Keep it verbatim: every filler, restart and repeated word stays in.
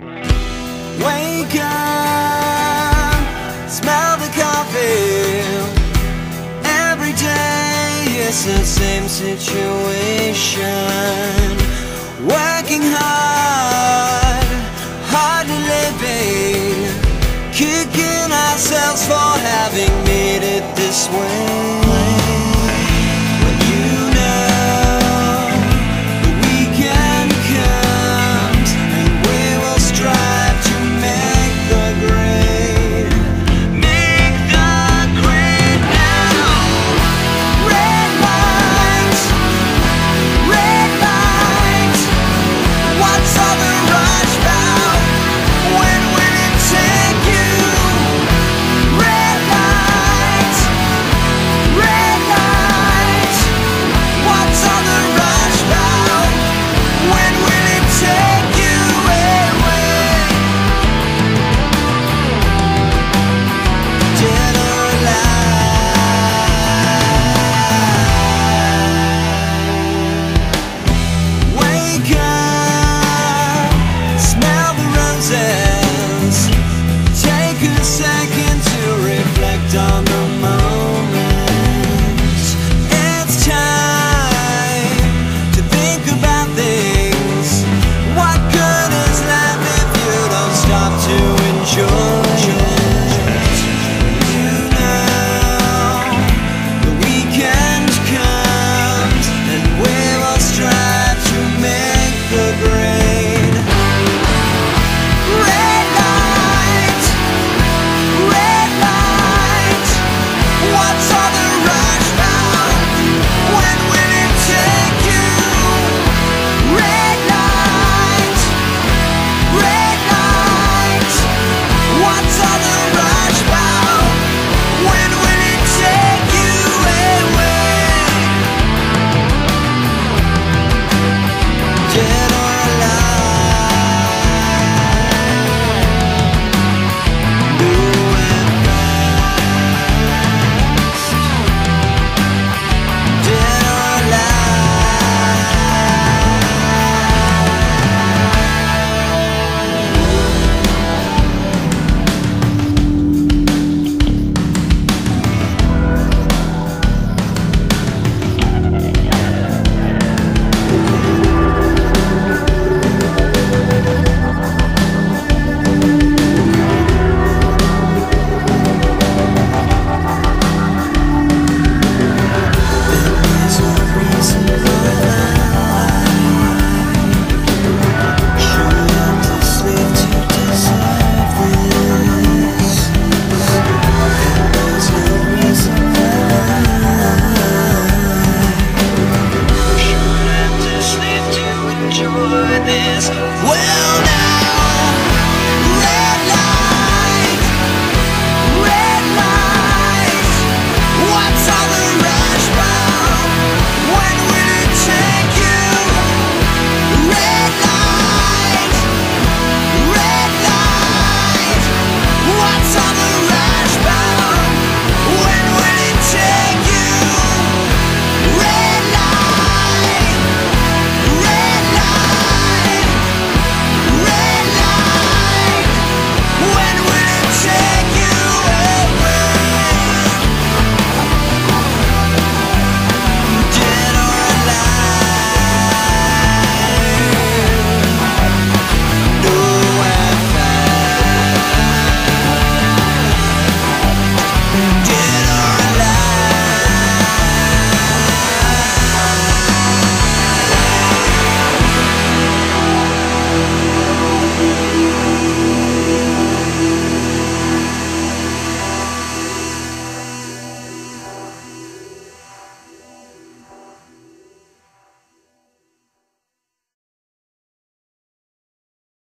Wake up, smell the coffee. Every day it's the same situation. Working hard, hardly living, kicking ourselves for having made it this way. Well,